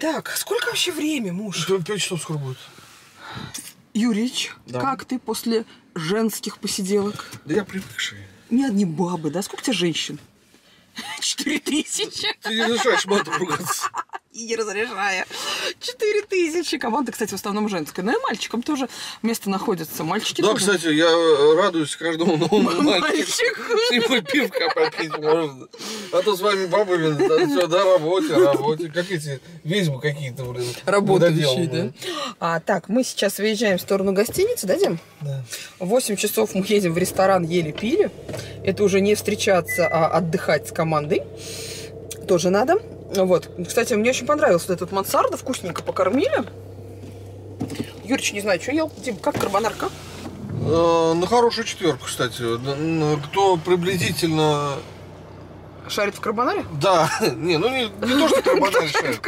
Так, сколько вообще времени, муж? 5 часов скоро будет. Юрич, да. Как ты после женских посиделок? Да я привыкший. Ни одни бабы, да? Сколько у тебя женщин? 4000. Ты не разрешаешь матом ругаться. И не разрешая. 4000. Команда, кстати, в основном женская. Но и мальчикам тоже место находится. Мальчики да, тоже. Кстати, я радуюсь каждому новому мальчику. С ним пивка попить можно. А то с вами бабами, да, все, да, работе. Как эти ведьмы какие-то, блин. Работающие, да? А, так, мы сейчас выезжаем в сторону гостиницы, да, Дим? Да. В 8 часов мы едем в ресторан «Ели-Пели». Это уже не встречаться, а отдыхать с командой. Тоже надо. Вот. Кстати, мне очень понравился вот этот мансарда. Вкусненько покормили. Юрич, не знаю, что ел. Дим, как карбонарка? На хорошую четверку, кстати. Кто приблизительно... Шарит в карбонаре? Да. Не, ну не то, что карбонаре шарит.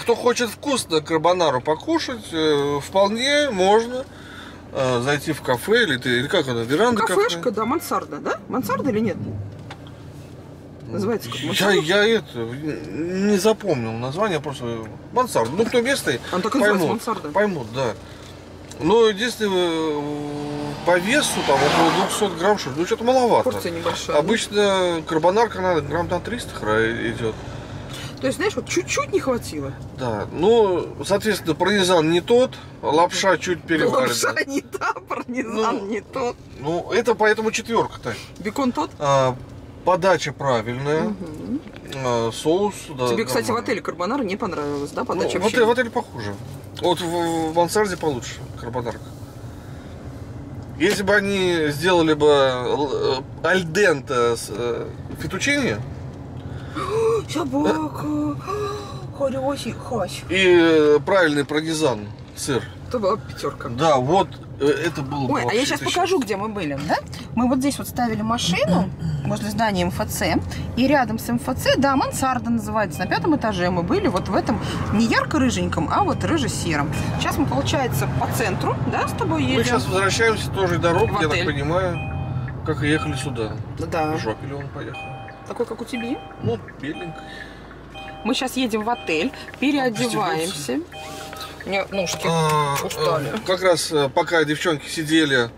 Кто хочет вкусно карбонару покушать, вполне можно зайти в кафе. Или как она, веранда? Кафешка, да, мансарда, да? Мансарда или нет? Называется как мансарда? Я это не запомнил название, просто мансарда. Ну, кто местный, поймут, да. Но единственное, по весу там около 200 грамм, что ли, ну что-то маловато. Порция небольшая. Обычно карбонарка надо грамм на 300 идет. То есть, знаешь, вот чуть-чуть не хватило. Да, ну, соответственно, пармезан не тот, лапша чуть переварена. Лапша не та, пармезан не тот. Ну, это поэтому четверка-то. Бекон тот? А, подача правильная. Угу. А, соус, да. Тебе, кстати, в отеле карбонара не понравилось, да, подача? Ну, в отеле похуже. Вот в мансарде получше карбонарка. Если бы они сделали бы альденте с фетучини. Собака, хороший хач. И правильный пармезан, сыр. Это была пятерка. Да, вот это было. Ой, а я сейчас покажу, где мы были, да? Мы вот здесь вот ставили машину возле здания МФЦ. И рядом с МФЦ, да, мансарда называется. На 5-м этаже мы были вот в этом не ярко-рыженьком, а вот рыже-сером. Сейчас мы, получается, по центру, да, с тобой едем. Мы сейчас возвращаемся тоже дорогу, я так понимаю, как и ехали сюда. Да. Жопель он поехал. Такой, как у тебя? Ну, беленький. Мы сейчас едем в отель, переодеваемся. У меня ножки устали. Как раз пока девчонки сидели,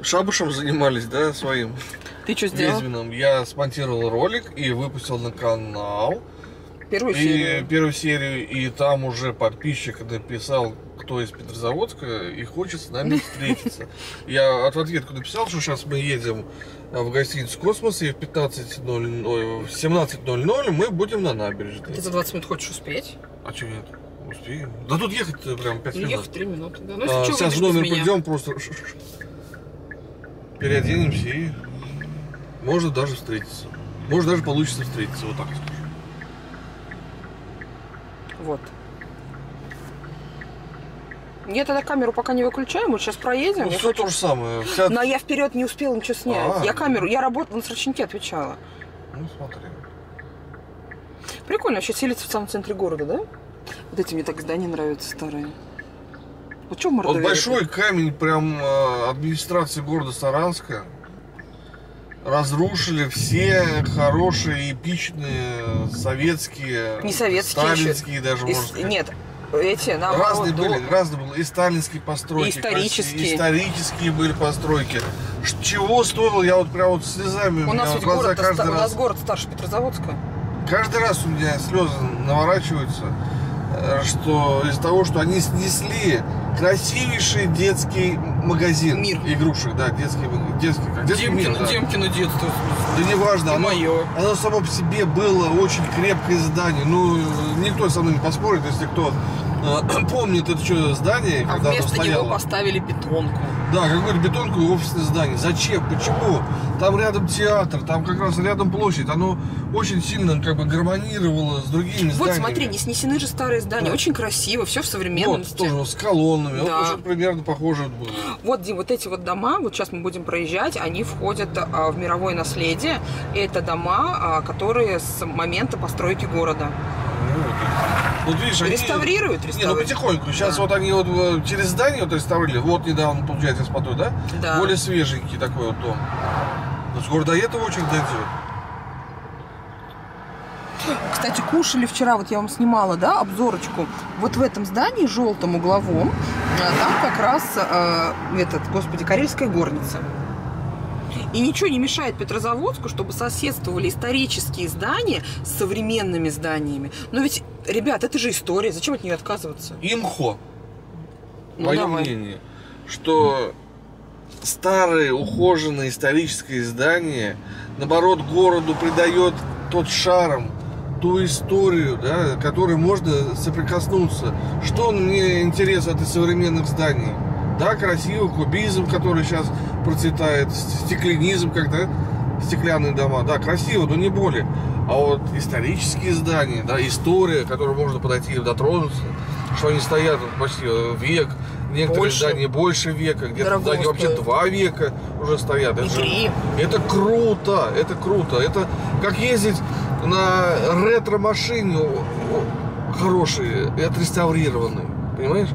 шабушем занимались, да, своим. Ты что сделал? Ведьминым. Я смонтировал ролик и выпустил на канал. Первую серию. И там уже подписчик написал, кто из Петрозаводска и хочет с нами встретиться. Я в ответку написал, что сейчас мы едем в гостиницу «Космос», и в 17:00 мы будем на набережной. Ты за 20 минут хочешь успеть? А чего нет? Успеем. Да тут ехать прям 5 минут. Ехать 3 минуты. Да. Ну, а, сейчас в номер пойдем, просто переоденемся и можно даже встретиться. Может даже получится встретиться, вот так скажу. Вот. Я тогда камеру пока не выключаю, мы сейчас проедем. Ну, все хочу... то же самое. Вся... Но я вперед не успела ничего снять. Я камеру, я работала, на срочнике отвечала. Ну, смотри. Прикольно вообще селиться в самом центре города, да? Вот эти мне так здания нравятся старые. Вот что в Мордовии? Вот большой камень прям администрации города Саранска. Разрушили все хорошие, эпичные, советские, не советские, сталинские даже, можно сказать. Нет, эти, наоборот, разные были, и сталинские постройки, исторические были постройки. Чего стоило, я вот прям вот слезами, у нас вот город, каждый раз... У нас город старше Петрозаводска. Каждый раз у меня слезы наворачиваются, что из-за того, что они снесли красивейший детский магазин игрушек, да, детский мир, да. Демкино детство. Да не важно, оно само по себе было очень крепкое здание. Ну, никто со мной не поспорит, если кто помнит это что здание, когда оно стояло. Него поставили бетонку. Да, какую-то бетонку и офисное здание. Зачем? Почему? Там рядом театр, там как раз рядом площадь. Оно очень сильно как бы гармонировало с другими зданиями. Вот смотри, не снесены же старые здания. Да. Очень красиво, все в современности. Вот, тоже с колоннами. Да. Вот, уже примерно похоже было. Вот, Дим, вот эти вот дома, вот сейчас мы будем проезжать, они входят в мировое наследие. Это дома, которые с момента постройки города. Вот видишь, реставрируют. Не, ну потихоньку. Сейчас вот они вот через здание вот реставрировали. Вот недавно, получается, я смотрю, да? Да. Более свеженький такой вот дом. С городоедов очередь дойдет. Кстати, кушали вчера, вот я вам снимала, да, обзорочку. Вот в этом здании, желтом угловом, там как раз, Карельская горница. И ничего не мешает Петрозаводску, чтобы соседствовали исторические здания с современными зданиями. Но ведь, ребят, это же история, зачем от нее отказываться? Имхо, мое мнение, что старые, ухоженные исторические здания, наоборот, городу придает тот шарм, ту историю, да, которой можно соприкоснуться. Что мне интересно от современных зданий? Да, красиво, кубизм, который сейчас процветает, стеклянизм, когда стеклянные дома, да, красиво, но не более. А вот исторические здания, да, история, к которой можно подойти и дотронуться, что они стоят почти век, некоторые здания больше века, где-то здания вообще 2 века уже стоят. Это круто, это круто. Это как ездить на ретро-машине хорошие и отреставрированные, понимаешь?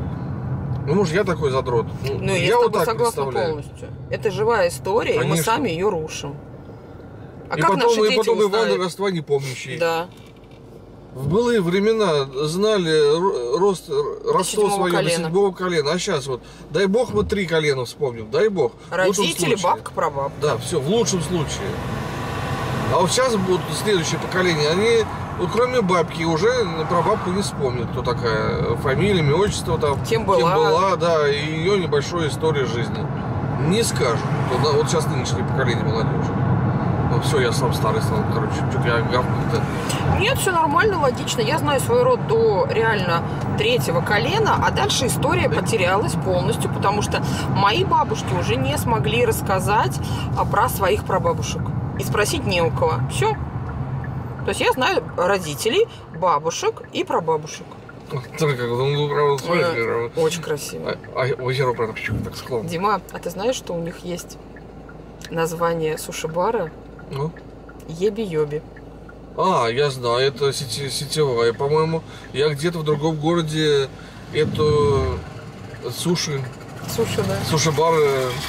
Ну, может, я такой задрот. Ну, я вот так представляю. Полностью. Это живая история, конечно. И мы сами ее рушим. А и как потом, наши дети узнают? Ивана Роства не помнящие. Да. В былые времена знали рост Роство свое до 7-го колена. А сейчас вот, дай бог, мы 3 колена вспомним, дай бог. Родители, бабка, прабабка. Да, все, в лучшем случае. А вот сейчас будут следующее поколение, они... Вот кроме бабки уже про бабку не вспомнит, кто такая, фамилия, имя, отчество, там, кем была, да, и ее небольшая история жизни. Не скажут. Вот сейчас нынешнее поколение молодежи. Ну все, я сам старый стал, короче, я гавкаю-то. Нет, все нормально, логично. Я знаю свой род до реально 3-го колена, а дальше история потерялась полностью, потому что мои бабушки уже не смогли рассказать про своих прабабушек. И спросить не у кого. Все. То есть я знаю родителей, бабушек и прабабушек. Очень красиво. Дима, а ты знаешь, что у них есть название суши-бара? Ну? Еби-йоби. А, я знаю, это сетевая, по-моему. Я где-то в другом городе эту суши... Суши, да. Суши-бар,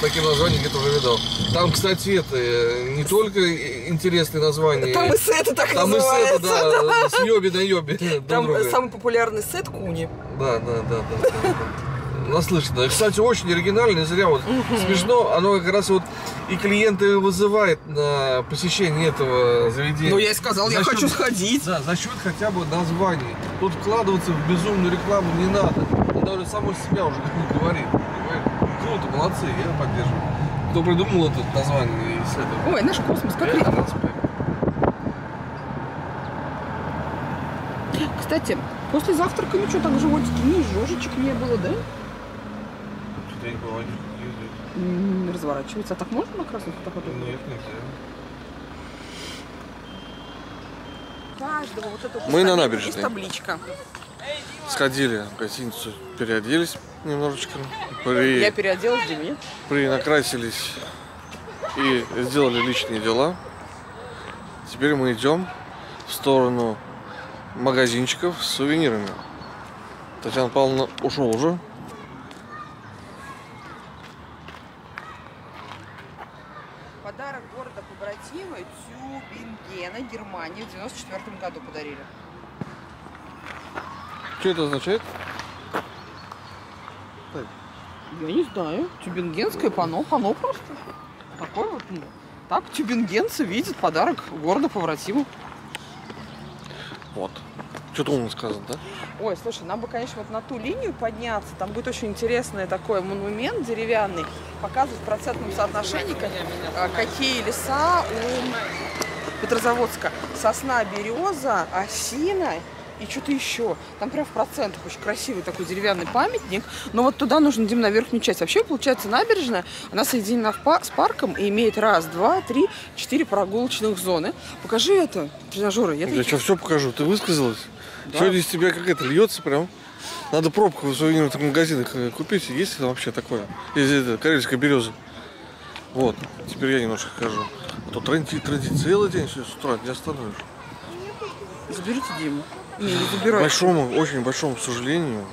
такие названия где-то уже видал. Там, кстати, это не только интересные названия. Там и сеты так там называется. Там и сеты, да, с йоби на йоби. Там самый популярный сет куни. Да, да, да, да. Наслышно. Кстати, очень оригинально, не зря вот смешно. Оно как раз вот и клиенты вызывает на посещение этого заведения. Ну, я и сказал, я хочу сходить. Да, за счет хотя бы названий. Тут вкладываться в безумную рекламу не надо. Даже само себя уже как-то говорит. Круто, молодцы, я поддерживаю. Кто придумал это название из этого? Ой, наш космос, как рядом. Кстати, после завтрака ничего так животики, ни жожечек не было, да? Что-то я не понял, они ездят. Разворачивается. А так можно на красный фотоаппарат? Нет, нельзя. Мы на набережной. Есть табличка. Сходили в гостиницу, переоделись немножечко. Я переоделась, Диме. Принакрасились и сделали личные дела. Теперь мы идем в сторону магазинчиков с сувенирами. Татьяна Павловна ушел уже. Подарок города побратима Тюбингена, Германия, в 1994 году подарили. Что это означает? Я не знаю. Тюбингенское панно. Панно просто. Такое вот. Ну, так тюбингенцы видят подарок города побратиму. Вот. Что-то умно сказано, да? Ой, слушай, нам бы, конечно, вот на ту линию подняться. Там будет очень интересный такой монумент деревянный. Показывать в процентном соотношении, какие леса у Петрозаводска. Сосна, береза, осина. И что-то еще. Там прям в процентах очень красивый такой деревянный памятник. Но вот туда нужно, Дим, на верхнюю часть. Вообще, получается, набережная, она соединена с парком и имеет 1, 2, 3, 4 прогулочных зоны. Покажи это, тренажеры. Я что, все покажу? Ты высказалась? Да. Сегодня из тебя как это льется прям. Надо пробку в сувенирных магазинах купить. Есть там вообще такое? Есть карельская береза. Вот. Теперь я немножко хожу. А то трындит целый день, все с утра не остановишь. Заберите Диму. К большому, очень большому сожалению,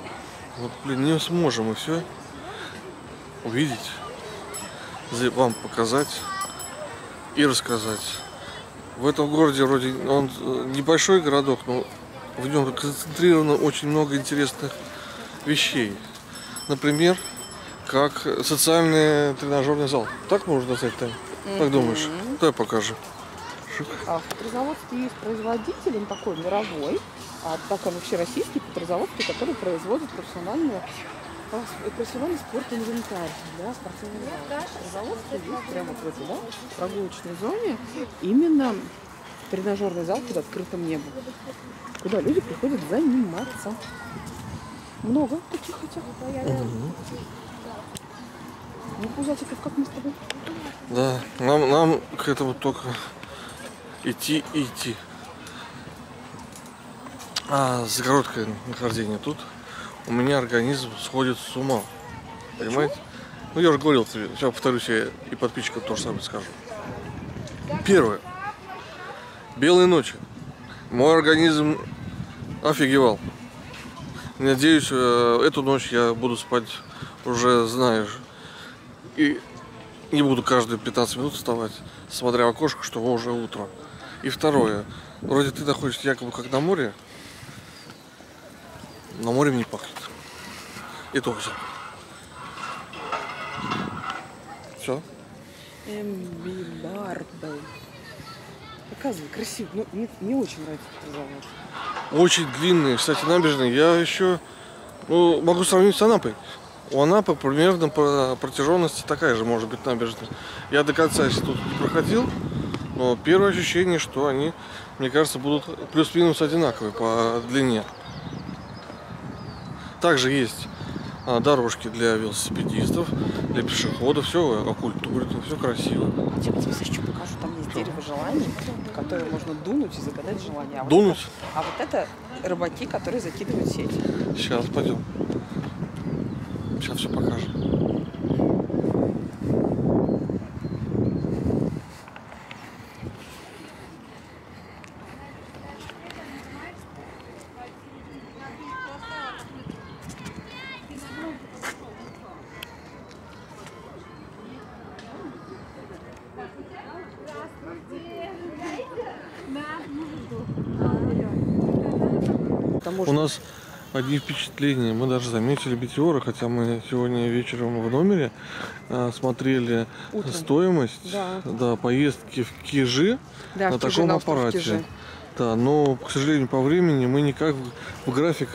вот, блин, не сможем мы все увидеть, вам показать и рассказать. В этом городе, вроде, он небольшой городок, но в нем концентрировано очень много интересных вещей. Например, как социальный тренажерный зал. Так можно назвать, Тань? Как думаешь? Давай покажем. В Петрозаводске есть производитель, он такой мировой, а так он вообще российский, Петрозаводский, который производит профессиональный спорт-инвентарь, да, спортивный зал. Петрозаводский есть прямо в этой, да, прогулочной зоне именно тренажерный зал под открытым небом, куда люди приходят заниматься. Много таких хотя бы. Ну, пузатиков, как мы с тобой? Да, нам к этому только идти. А за короткое нахождение тут у меня организм сходит с ума. Понимаете? Ну, я уже говорил тебе, сейчас повторюсь, я и подписчикам тоже самое скажу. Первое. Белые ночи. Мой организм офигевал. Надеюсь, эту ночь я буду спать уже, знаешь, и не буду каждые 15 минут вставать, смотря в окошко, что уже утро. И второе. Вроде ты находишься якобы как на море, но морем не пахнет. И то все. Все. Эмбибарбл. Показывай, красиво. Ну, мне очень нравится этот завод. Очень длинные, кстати, набережные. Я еще могу сравнить с Анапой. У Анапы примерно по протяженности такая же, может быть, набережная. Я до конца если тут не проходил, но первое ощущение, что они, мне кажется, будут плюс-минус одинаковые по длине. Также есть дорожки для велосипедистов, для пешеходов, все окультурно, все красиво. Я тебе сейчас еще покажу, там есть дерево желаний, которое можно дунуть и загадать желание. Дунуть? А вот это рыбаки, которые закидывают сеть. Сейчас пойдем. Сейчас все покажем. У нас одни впечатления. Мы даже заметили метеоры, хотя мы сегодня вечером в номере смотрели стоимость поездки в Кижи на таком аппарате. Да, но, к сожалению, по времени мы никак в график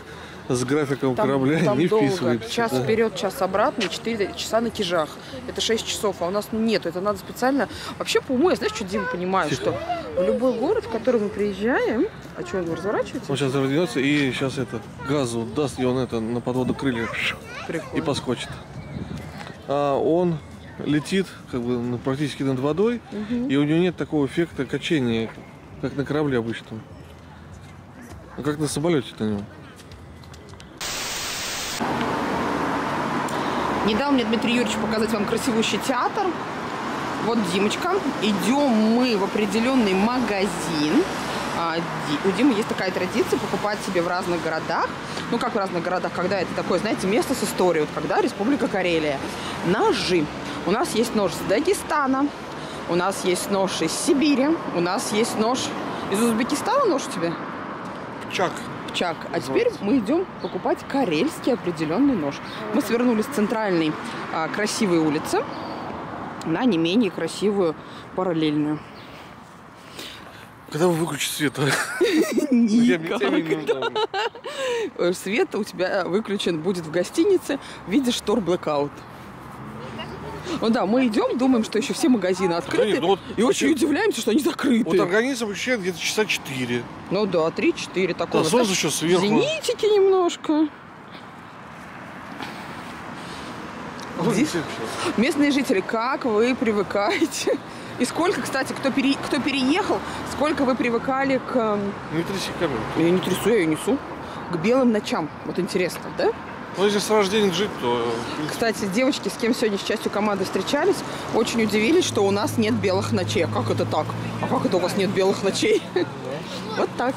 с графиком корабля не вписываемся. Час вперед, час обратно, 4 часа на Кижах. Это 6 часов, а у нас нет. Это надо специально... Вообще, по уму, я, знаешь, что, Дима, понимаю, что в любой город, в который мы приезжаем... А что, его разворачивается? Он сейчас развернется и сейчас это газу даст, и он это на подводу крылья. Прикольно. И поскочит. А он летит как бы практически над водой, и у него нет такого эффекта качения, как на корабле обычно. А как на самолете на нем. Не дал мне Дмитрий Юрьевич показать вам красивущий театр. Вот Димочка. Идем мы в определенный магазин. У Димы есть такая традиция покупать себе в разных городах. Ну, как в разных городах, когда это такое, знаете, место с историей. Вот когда Республика Карелия. Ножи. У нас есть нож из Дагестана. У нас есть нож из Сибири. У нас есть нож из Узбекистана. Нож у тебя? Пчак. Чак. А теперь мы идем покупать карельский определенный нож. Мы свернули с центральной красивой улицы на не менее красивую параллельную. Когда вы выключите свет? Никогда. Свет у тебя выключен будет в гостинице в виде штор блэкаут. Ну да, мы идем, думаем, что еще все магазины открыты, и очень удивляемся, что они закрыты. Вот организм ощущает где-то часа 4. Ну да, 3-4 такого. Да, солнце еще сверху. Зенитики немножко. Местные жители, как вы привыкаете? И сколько, кстати, кто переехал, сколько вы привыкали к... Не тряси камеру. Я не трясу, я ее несу. К белым ночам. Вот интересно, да? Ну, если с рождения жить, то... Кстати, девочки, с кем сегодня с частью команды встречались, очень удивились, что у нас нет белых ночей. А как это так? А как это у вас нет белых ночей? Вот так.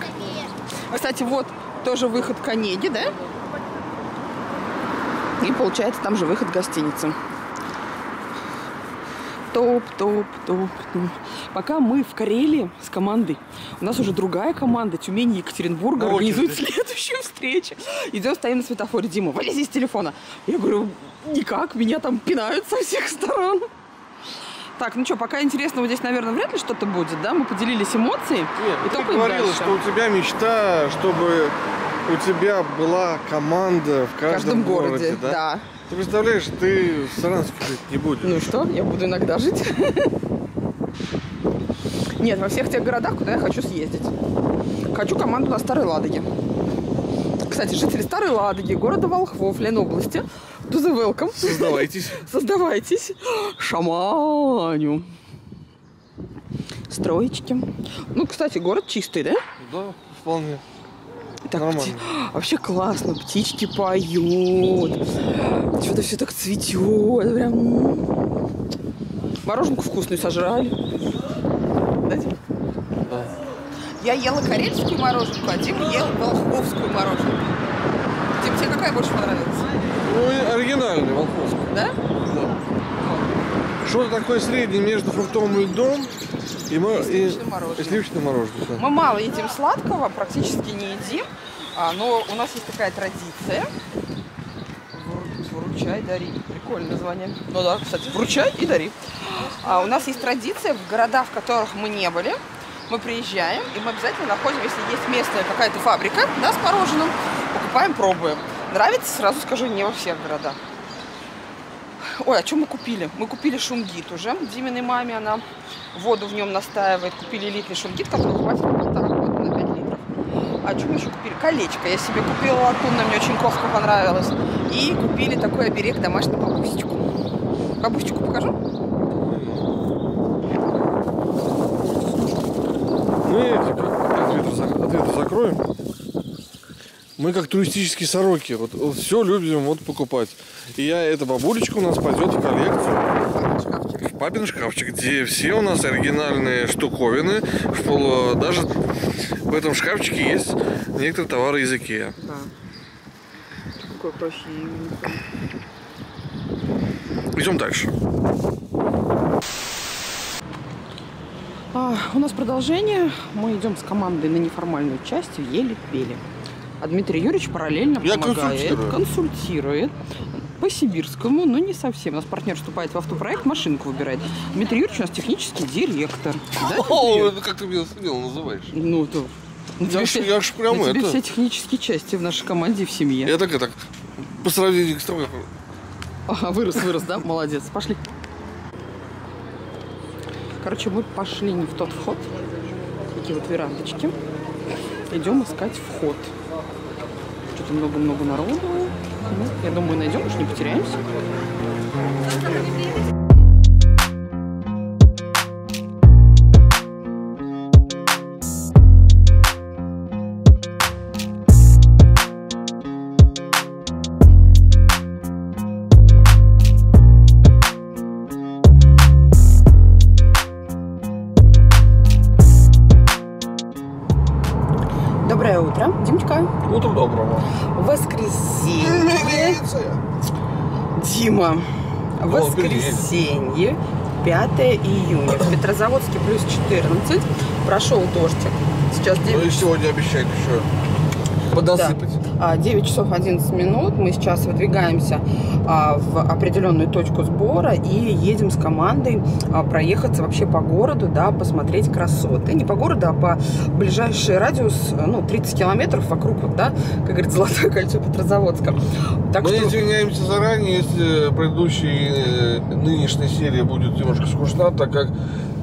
Кстати, вот тоже выход к Онеге, да? И получается там же выход гостиницы. топ. Пока мы в Карелии с командой, у нас уже другая команда, Тюмень и Екатеринбурга, организует следующую встречу. Идем, стоим на светофоре. Дима, вылези из телефона. Я говорю, никак, меня там пинают со всех сторон. Так, ну что, пока интересного здесь, наверное, вряд ли что-то будет, да? Мы поделились эмоцией. Нет, ты говорила, что у тебя мечта, чтобы у тебя была команда в каждом городе. Да. Ты представляешь, ты в Саранске жить не будешь. Ну что, я буду иногда жить. Нет, во всех тех городах, куда я хочу съездить. Хочу команду на Старой Ладоге. Кстати, жители Старой Ладоги, города Волхов, Ленобласти, to the welcome. Создавайтесь. Создавайтесь. Шаманю. Строечки. Ну, кстати, город чистый, да? Да, вполне. Так, вообще классно, птички поют, что-то все так цветет, прям. Мороженку вкусную сожрали. Дайте. Да. Я ела карельскую мороженку, а Дима ел волховскую мороженку. Дим, тебе какая больше понравилась? Ну, оригинальная волховская. Да? Да. Что-то такое среднее между фруктовым льдом и сливочным мороженым. Мы мало едим сладкого, практически не едим, но у нас есть такая традиция. Вручай, дари. Прикольное название. Ну да, кстати, вручай и дари. А у нас есть традиция, в городах, в которых мы не были, мы приезжаем и мы обязательно находим, если есть местная какая-то фабрика, да, с мороженым, покупаем, пробуем. Нравится, сразу скажу, не во всех городах. Ой, а что мы купили? Мы купили шунгит уже. Диминой маме она воду в нем настаивает. Купили элитный шунгит, который хватит на 1,5 года, на 5 литров. А что мы еще купили? Колечко. Я себе купила латунное, мне очень кофта понравилась. И купили такой оберег домашнюю бабусечку. Бабусечку покажу? Мы ответы закроем. Мы как туристические сороки, вот все любим вот покупать. И эта бабулечка у нас пойдет в коллекцию. В папин шкафчик, где все у нас оригинальные штуковины. Даже в этом шкафчике есть некоторые товары из Икеа. Да. Какой красивый. Идем дальше. У нас продолжение. Мы идем с командой на неформальную часть в Ели-Пели. А Дмитрий Юрьевич параллельно помогает, консультирует по-сибирскому, но не совсем. У нас партнер вступает в автопроект, машинку выбирает. Дмитрий Юрьевич у нас технический директор. Да, о, как ты меня смело называешь? Ну, то... Я ж прям это... все технические части в нашей команде и в семье. Я так и так, по сравнению с тобой... Ага, вырос, да? Молодец. Пошли. Короче, мы пошли не в тот вход. Такие вот верандочки. Идем искать вход. Что-то много-много народу. Ну, я думаю, найдем, уж не потеряемся. Доброе утро, Димочка. Утро доброго. Воскресенье. Дима, воскресенье, 5 июня. В Петрозаводске плюс 14. Прошел дождик. Сейчас 9... Ну и сегодня обещают еще подосыпать. Да. 9 часов 11 минут. Мы сейчас выдвигаемся в определенную точку сбора и едем с командой проехаться вообще по городу, да, посмотреть красоты. Не по городу, а по ближайший радиус, ну, 30 километров вокруг, вот, да, как говорит, Золотое кольцо Петрозаводска. Так мы что... извиняемся заранее, если предыдущая нынешняя серия будет немножко скучна, так как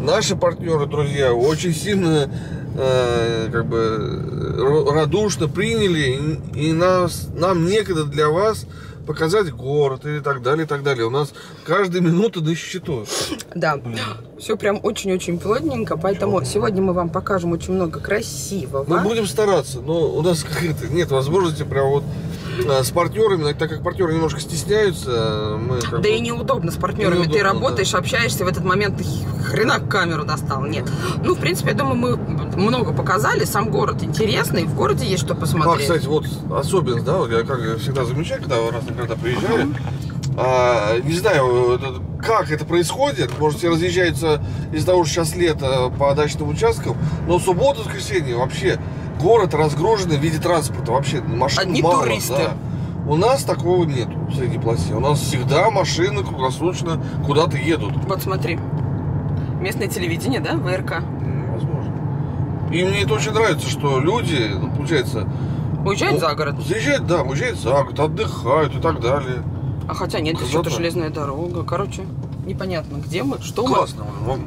наши партнеры, друзья, очень сильно как бы радушно приняли, и нам некогда для вас показать город и так далее, и так далее. У нас каждая минута на счету. Да, все прям очень-очень плотненько, поэтому сегодня мы вам покажем очень много красивого. Мы будем стараться, но у нас нет возможности прям вот с партнерами, так как партнеры немножко стесняются. Мы как да бы... и неудобно с партнерами. Неудобно, ты работаешь, да, общаешься, в этот момент ты хрена камеру достал. Нет. Ну, в принципе, я думаю, мы много показали. Сам город интересный, в городе есть что посмотреть. А, кстати, вот особенность, да, я как всегда замечаю, когда приезжаю, Не знаю, как это происходит. Может, все разъезжаются из-за того, что сейчас лето, по дачным участкам. Но в субботу, воскресенье вообще город разгружен в виде транспорта. Вообще машин одни мало, туристы. Да. У нас такого нет в средней полосе. У нас всегда машины круглосуточно куда-то едут. Вот смотри, местное телевидение, да, ВРК? Возможно. И мне это очень нравится, что люди, ну, получается... Уезжают за город. Заезжают, да, уезжают за город, отдыхают и так далее. А хотя нет, что-то железная дорога. Короче, непонятно, где мы, что классно, мы... Классно.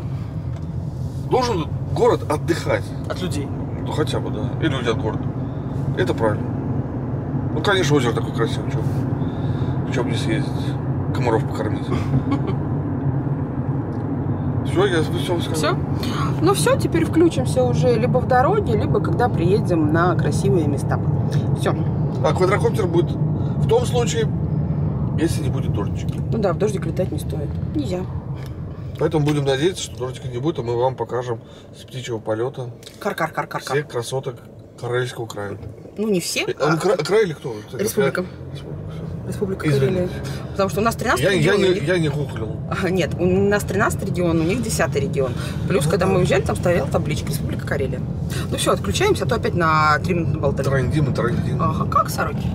Должен город отдыхать. От людей. Ну, хотя бы, да. И люди от города. Это правильно. Ну, конечно, озеро такое красивое, чё бы не съездить, комаров покормить. Все, я все сказал. Все? Ну все, теперь включимся уже либо в дороге, либо когда приедем на красивые места. Все. А квадрокоптер будет в том случае, если не будет дождичек. Ну да, в дождик летать не стоит. Нельзя. Поэтому будем надеяться, что дождика не будет, а мы вам покажем с птичьего полета все красоты Карельского края. Ну, не все. А край или кто? Кстати, республика. Республика Карелия. Потому что у нас 13 регионов. Я не гуглил. Нет, у нас 13 регионов, у них 10 регион. Плюс, когда мы уезжали, там стояла табличка Республика Карелия. Ну все, отключаемся, а то опять на 3 минуты болтаем. Трандим и трандим. Ага, как сороки.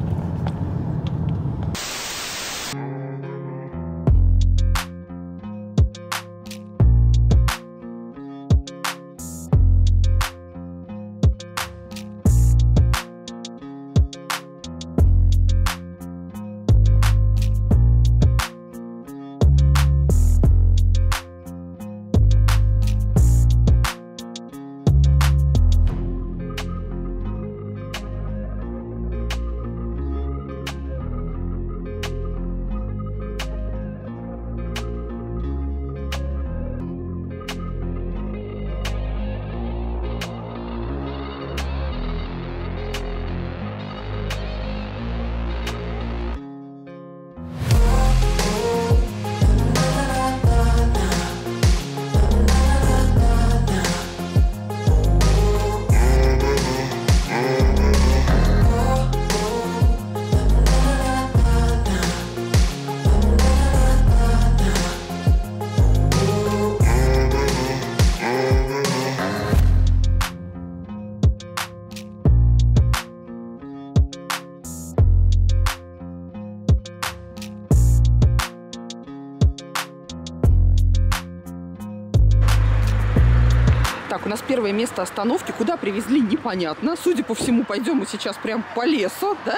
Так, у нас первое место остановки. Куда привезли, непонятно. Судя по всему, пойдем мы сейчас прям по лесу, да?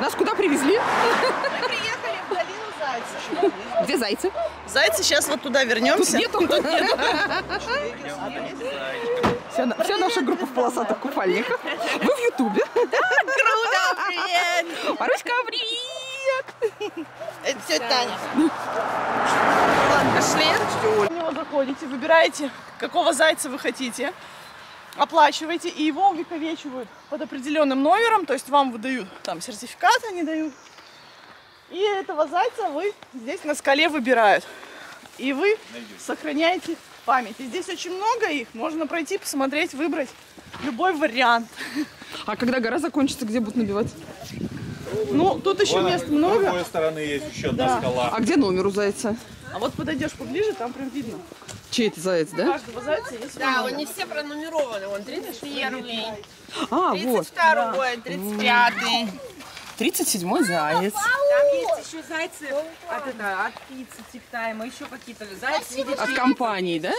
Нас куда привезли? Мы приехали в долину Зайца. Где Зайцы? Зайцы, сейчас вот туда вернемся. Тут нету. Вся наша группа в полосатых купальниках. Вы в Ютубе. Да, круто, привет! Маруська, привет! Это все Таня. Ладно, пошли. Заходите, выбираете, какого зайца вы хотите, оплачиваете, и его увековечивают под определенным номером, то есть вам выдают там сертификат, они дают, и этого зайца вы здесь на скале выбирают, и вы сохраняете память. И здесь очень много их, можно пройти, посмотреть, выбрать любой вариант. А когда гора закончится, где будут набивать? Ну, тут еще мест много. С другой стороны есть еще одна скала. А где номер у зайца? А вот подойдешь поближе, там прям видно. Чей это заяц, да? У каждого зайца есть. Да, он не все пронумерованы. Он 31-й, 32-й, 35-й. 37-й заяц. Там есть еще зайцы от птицы, тиктайма, еще какие-то зайцы. От компании, да?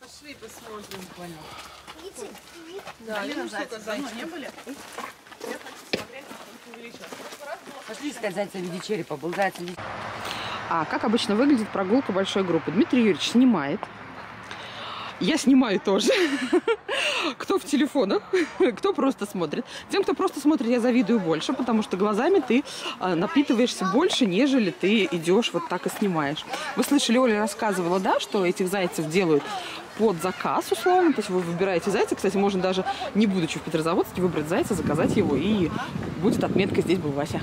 Пошли посмотрим. Да, видно, зайцы не были. Я хочу смотреть, как увеличилось. Пошли искать зайца в виде черепа, был заяц. А как обычно выглядит прогулка большой группы? Дмитрий Юрьевич снимает. Я снимаю тоже. Кто в телефонах, кто просто смотрит. Тем, кто просто смотрит, я завидую больше, потому что глазами ты напитываешься больше, нежели ты идешь вот так и снимаешь. Вы слышали, Оля рассказывала, да, что этих зайцев делают под заказ условно. То есть вы выбираете зайца. Кстати, можно даже, не будучи в Петрозаводске, выбрать зайца, заказать его, и будет отметка «Здесь был Вася».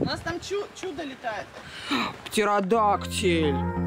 У нас там чудо летает. Птеродактиль.